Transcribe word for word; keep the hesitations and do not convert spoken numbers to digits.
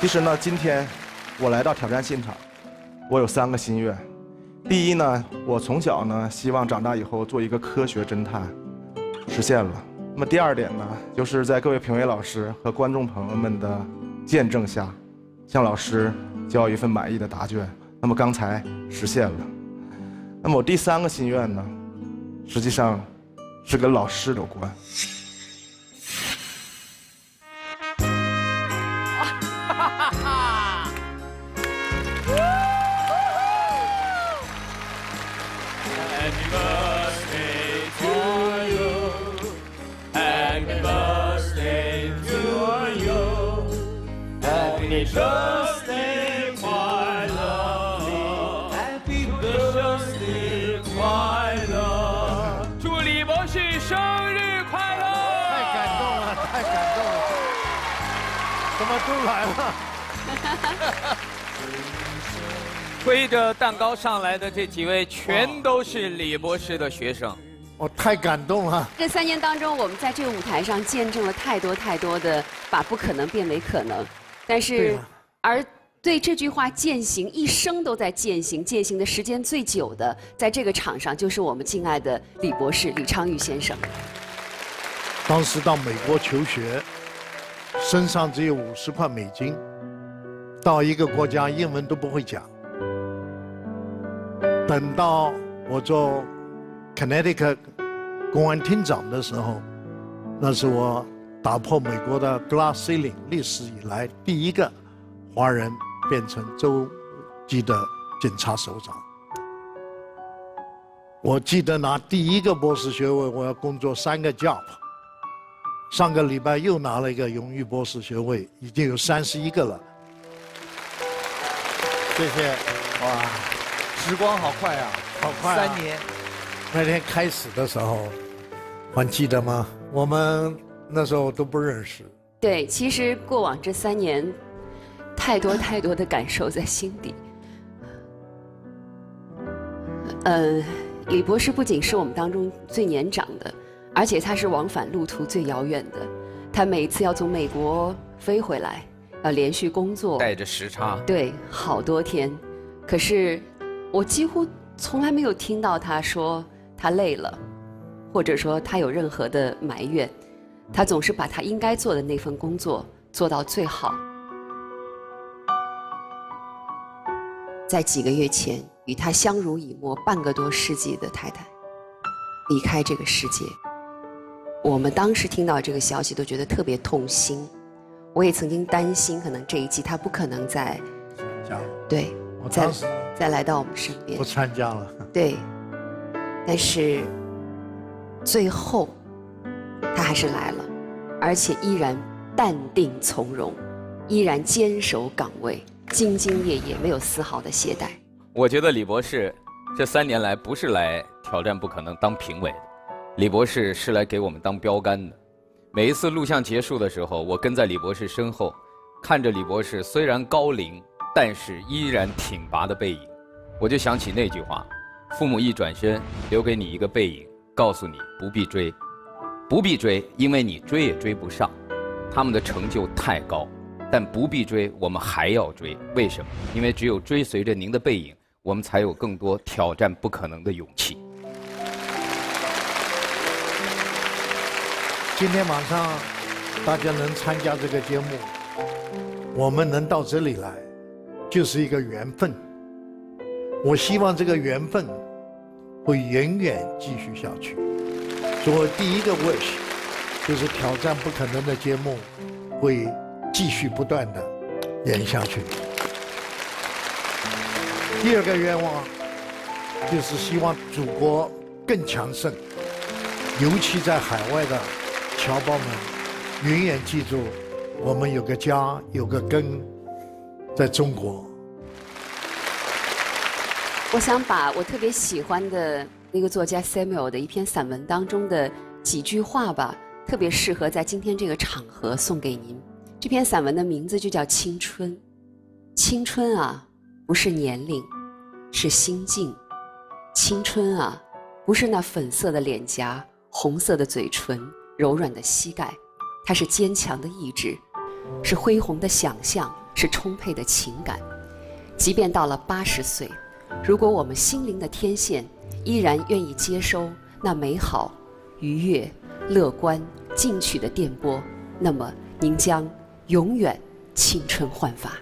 其实呢，今天我来到挑战现场，我有三个心愿。第一呢，我从小呢希望长大以后做一个科学侦探，实现了。那么第二点呢，就是在各位评委老师和观众朋友们的见证下，向老师交一份满意的答卷。那么刚才实现了。那么我第三个心愿呢，实际上是跟老师有关。 都来了，推着蛋糕上来的这几位全都是李博士的学生，我太感动了。这三年当中，我们在这个舞台上见证了太多太多的把不可能变为可能，但是而对这句话践行一生都在践行，践行的时间最久的，在这个场上就是我们敬爱的李博士李昌钰先生。当时到美国求学。 身上只有五十块美金，到一个国家英文都不会讲。等到我做 Connecticut 公安厅长的时候，那是我打破美国的 glass ceiling 历史以来第一个华人变成州级的警察首长。我记得拿第一个博士学位，我要工作三个 job。 上个礼拜又拿了一个荣誉博士学位，已经有三十一个了。谢谢，哇，时光好快啊，好快、啊！三年。那天开始的时候，还记得吗？我们那时候都不认识。对，其实过往这三年，太多太多的感受在心底。嗯、呃，李博士不仅是我们当中最年长的。 而且他是往返路途最遥远的，他每一次要从美国飞回来，要连续工作，带着时差，对，好多天。可是我几乎从来没有听到他说他累了，或者说他有任何的埋怨，他总是把他应该做的那份工作做到最好。在几个月前，与他相濡以沫半个多世纪的太太离开这个世界。 我们当时听到这个消息都觉得特别痛心，我也曾经担心，可能这一季他不可能再，对，再再来到我们身边。我参加了。对，但是最后他还是来了，而且依然淡定从容，依然坚守岗位，兢兢业业，没有丝毫的懈怠。我觉得李博士这三年来不是来挑战不可能当评委的。 李博士是来给我们当标杆的。每一次录像结束的时候，我跟在李博士身后，看着李博士虽然高龄，但是依然挺拔的背影，我就想起那句话：“父母一转身，留给你一个背影，告诉你不必追，不必追，因为你追也追不上。他们的成就太高，但不必追，我们还要追。为什么？因为只有追随着您的背影，我们才有更多挑战不可能的勇气。” 今天晚上，大家能参加这个节目，我们能到这里来，就是一个缘分。我希望这个缘分会永远继续下去。所以我第一个 wish 就是挑战不可能的节目会继续不断的演下去。第二个愿望就是希望祖国更强盛，尤其在海外的。 侨胞们，永远记住，我们有个家，有个根，在中国。我想把我特别喜欢的那个作家 Samuel 的一篇散文当中的几句话吧，特别适合在今天这个场合送给您。这篇散文的名字就叫《青春》。青春啊，不是年龄，是心境；青春啊，不是那粉色的脸颊、红色的嘴唇。 柔软的膝盖，它是坚强的意志，是恢宏的想象，是充沛的情感。即便到了八十岁，如果我们心灵的天线依然愿意接收那美好、愉悦、乐观、进取的电波，那么您将永远青春焕发。